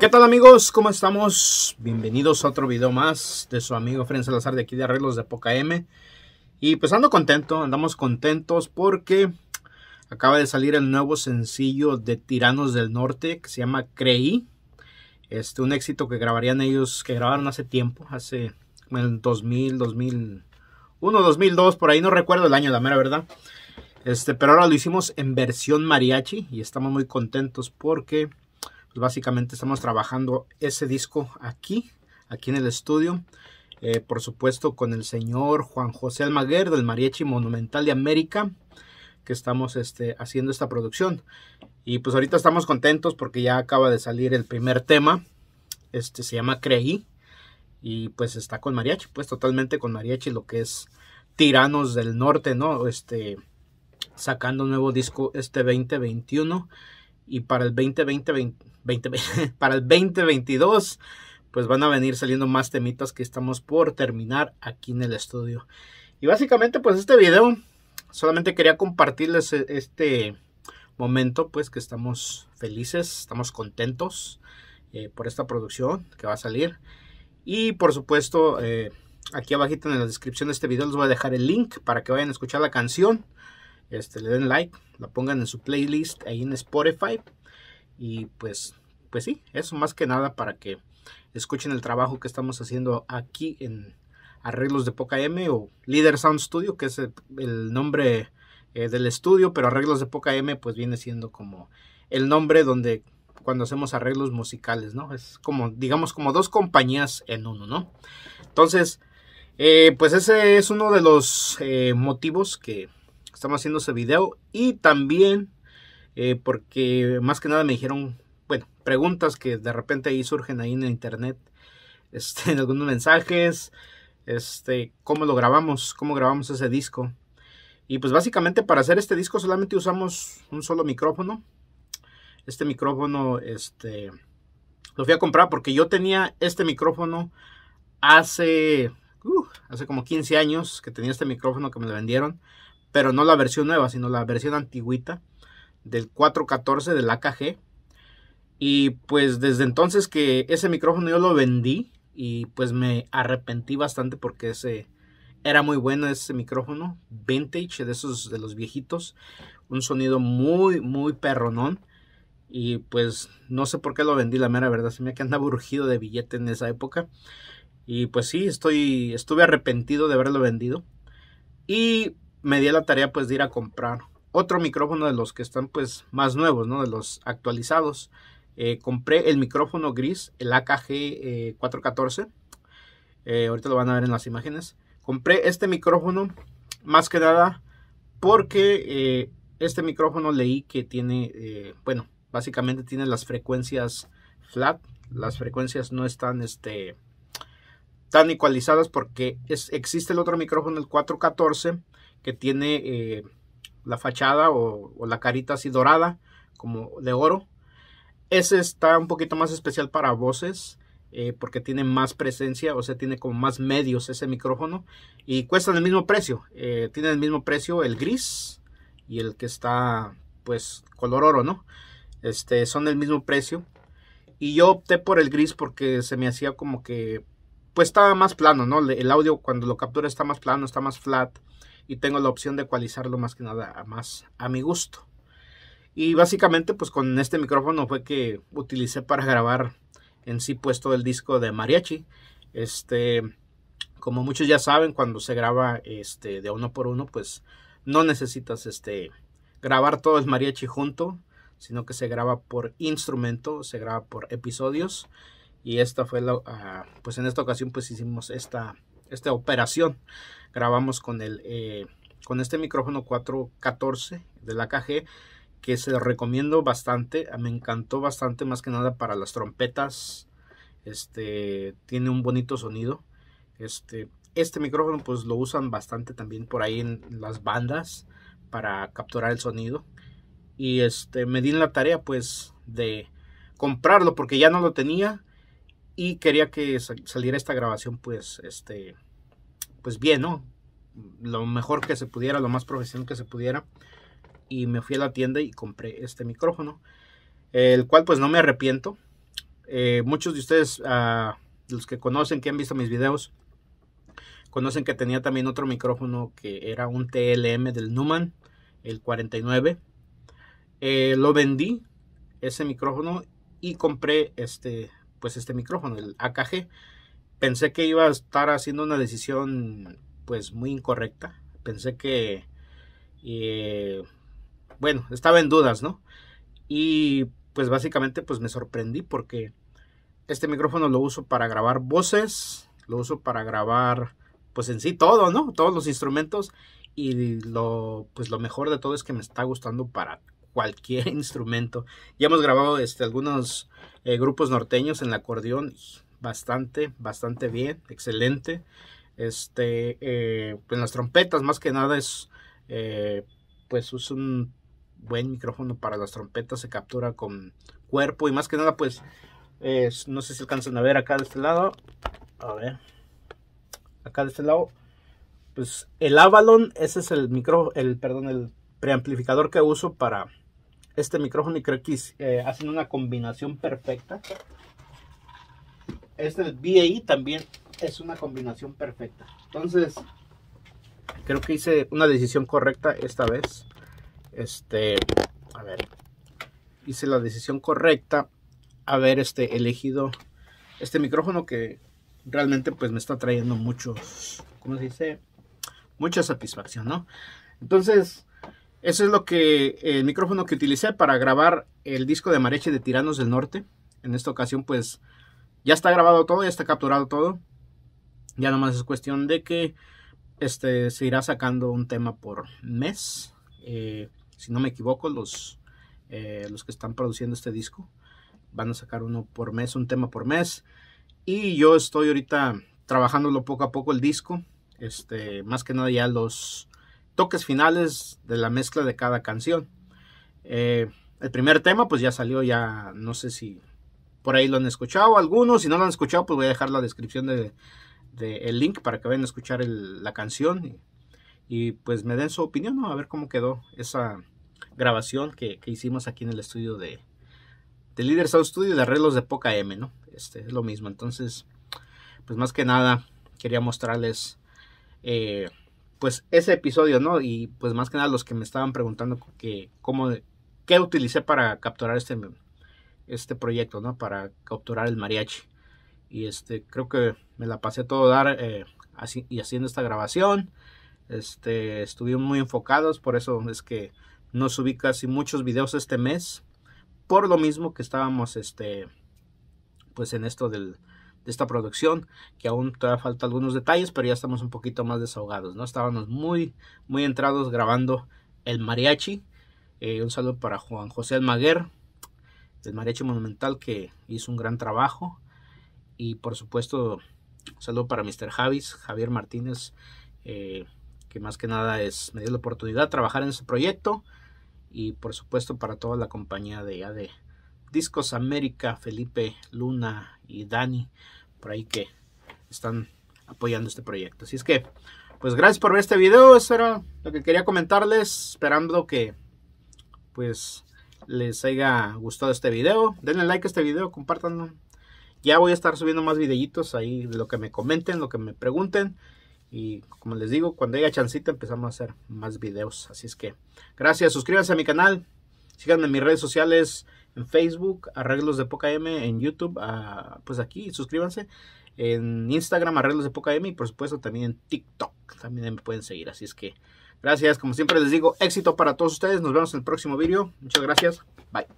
¿Qué tal amigos? ¿Cómo estamos? Bienvenidos a otro video más de su amigo Efrén Salazar de aquí de Arreglos de Poca M. Y pues ando contento, andamos contentos porque acaba de salir el nuevo sencillo de Tiranos del Norte que se llama Creí. Un éxito que grabarían ellos, que grabaron hace tiempo, hace el 2000, 2001, 2002, por ahí no recuerdo el año, la mera verdad. Pero ahora lo hicimos en versión mariachi y estamos muy contentos porque pues básicamente estamos trabajando ese disco aquí en el estudio. Por supuesto con el señor Juan José Almaguer del Mariachi Monumental de América, que estamos haciendo esta producción. Y pues ahorita estamos contentos porque ya acaba de salir el primer tema. Se llama Creí. Y pues está con mariachi, pues totalmente con mariachi, lo que es Tiranos del Norte, ¿no? Sacando un nuevo disco 2021. Y para el 2022 pues van a venir saliendo más temitas que estamos por terminar aquí en el estudio. Y básicamente pues este video solamente quería compartirles este momento, pues que estamos felices, estamos contentos por esta producción que va a salir. Y por supuesto aquí abajito en la descripción de este video les voy a dejar el link para que vayan a escuchar la canción, le den like, la pongan en su playlist ahí en Spotify. Y pues sí, eso más que nada para que escuchen el trabajo que estamos haciendo aquí en Arreglos de Poca M o Leader Sound Studio, que es el nombre del estudio, pero Arreglos de Poca M pues viene siendo como el nombre donde cuando hacemos arreglos musicales, ¿no? Es como, digamos, como dos compañías en uno, ¿no? Entonces, pues ese es uno de los motivos que estamos haciendo ese video. Y también porque más que nada me dijeron, bueno, preguntas que de repente ahí surgen ahí en el internet, en algunos mensajes, cómo lo grabamos, cómo grabamos ese disco. Y pues básicamente para hacer este disco solamente usamos un solo micrófono. Este micrófono lo fui a comprar porque yo tenía este micrófono hace como 15 años que tenía este micrófono que me lo vendieron, pero no la versión nueva, sino la versión antigüita del 414 del AKG. Y pues desde entonces que ese micrófono yo lo vendí y pues me arrepentí bastante porque era muy bueno ese micrófono vintage, de esos de los viejitos, un sonido muy muy perronón. Y pues no sé por qué lo vendí, la mera verdad, se me andaba urgido de billete en esa época. Y pues sí, estuve arrepentido de haberlo vendido. Y me di a la tarea pues de ir a comprar otro micrófono de los que están pues más nuevos, ¿no? De los actualizados. Compré el micrófono gris, el AKG 414. Ahorita lo van a ver en las imágenes. Compré este micrófono más que nada porque este micrófono leí que tiene, bueno, básicamente tiene las frecuencias flat. Las frecuencias no están tan ecualizadas porque existe el otro micrófono, el 414, que tiene la fachada o la carita así dorada, como de oro. Ese está un poquito más especial para voces, porque tiene más presencia, o sea, tiene como más medios ese micrófono. Y cuestan el mismo precio, tienen el mismo precio el gris y el que está pues color oro, ¿no? Son del mismo precio. Y yo opté por el gris porque se me hacía como que pues estaba más plano, ¿no? El audio cuando lo captura está más plano, está más flat. Y tengo la opción de ecualizarlo más que nada más a mi gusto. Y básicamente pues con este micrófono fue que utilicé para grabar en sí pues todo el disco de mariachi. Como muchos ya saben, cuando se graba de uno por uno pues no necesitas grabar todo el mariachi junto, sino que se graba por instrumento, se graba por episodios. Y esta fue pues en esta ocasión pues hicimos esta operación. Grabamos con este micrófono 414 de la AKG, que se lo recomiendo bastante, me encantó bastante, más que nada para las trompetas. Tiene un bonito sonido. Este micrófono pues lo usan bastante también por ahí en las bandas para capturar el sonido. Y me di en la tarea pues de comprarlo porque ya no lo tenía y quería que saliera esta grabación pues pues bien, ¿no? Lo mejor que se pudiera, lo más profesional que se pudiera. Y me fui a la tienda y compré este micrófono, el cual pues no me arrepiento. Muchos de ustedes, los que conocen, que han visto mis videos, conocen que tenía también otro micrófono que era un TLM del Neumann, el 49. Lo vendí, ese micrófono, y compré este micrófono, el AKG. Pensé que iba a estar haciendo una decisión pues muy incorrecta. Pensé que, bueno, estaba en dudas, ¿no? Y pues básicamente pues me sorprendí, porque este micrófono lo uso para grabar voces, lo uso para grabar pues en sí todo, ¿no? Todos los instrumentos, y pues lo mejor de todo es que me está gustando para cualquier instrumento. Ya hemos grabado algunos grupos norteños en el acordeón, bastante bien, excelente. En las trompetas, más que nada, pues es un buen micrófono para las trompetas, se captura con cuerpo, y más que nada pues no sé si alcanzan a ver acá de este lado, a ver acá de este lado, pues el Avalon, ese es el preamplificador que uso para este micrófono, y creo que hacen una combinación perfecta. El BAI también es una combinación perfecta. Entonces creo que hice una decisión correcta esta vez. A ver, hice la decisión correcta haber elegido este micrófono, que realmente pues me está trayendo muchos, ¿cómo se dice? Mucha satisfacción, ¿no? Entonces, eso es lo que el micrófono que utilicé para grabar el disco de Mariachi de Tiranos del Norte. En esta ocasión pues ya está grabado todo, ya está capturado todo. Ya nomás es cuestión de que se irá sacando un tema por mes. Si no me equivoco, los que están produciendo este disco van a sacar uno por mes, un tema por mes. Y yo estoy ahorita trabajándolo poco a poco el disco. Más que nada ya los toques finales de la mezcla de cada canción. El primer tema pues ya salió, ya no sé si por ahí lo han escuchado algunos. Si no lo han escuchado, pues voy a dejar la descripción del link para que vayan a escuchar la canción. Y pues me den su opinión, ¿no? A ver cómo quedó esa grabación que hicimos aquí en el estudio de Leader Sound Studio, de Arreglos de Poca M, ¿no? Es lo mismo. Entonces, pues más que nada quería mostrarles pues ese episodio, ¿no? Y pues más que nada los que me estaban preguntando qué utilicé para capturar este proyecto, ¿no? Para capturar el mariachi. Y creo que me la pasé a todo dar haciendo esta grabación. Estuvimos muy enfocados, por eso es que no subí casi muchos videos este mes, por lo mismo que estábamos pues en esto de esta producción, que aún todavía falta algunos detalles, pero ya estamos un poquito más desahogados, ¿no? Estábamos muy entrados grabando el mariachi. Un saludo para Juan José Almaguer del Mariachi Monumental, que hizo un gran trabajo, y por supuesto un saludo para Mr. Javis, Javier Martínez, que más que nada me dio la oportunidad de trabajar en este proyecto, y por supuesto para toda la compañía de Discos América, Felipe, Luna y Dani, por ahí que están apoyando este proyecto. Así es que, pues gracias por ver este video, eso era lo que quería comentarles, esperando que pues les haya gustado este video, denle like a este video, compártanlo. Ya voy a estar subiendo más videitos ahí de lo que me comenten, lo que me pregunten. Y como les digo, cuando haya chancita empezamos a hacer más videos. Así es que gracias, suscríbanse a mi canal, síganme en mis redes sociales, en Facebook, Arreglos de Poca M, en YouTube, pues aquí, suscríbanse, en Instagram, Arreglos de Poca M, y por supuesto también en TikTok, también me pueden seguir. Así es que gracias, como siempre les digo, éxito para todos ustedes, nos vemos en el próximo video, muchas gracias, bye.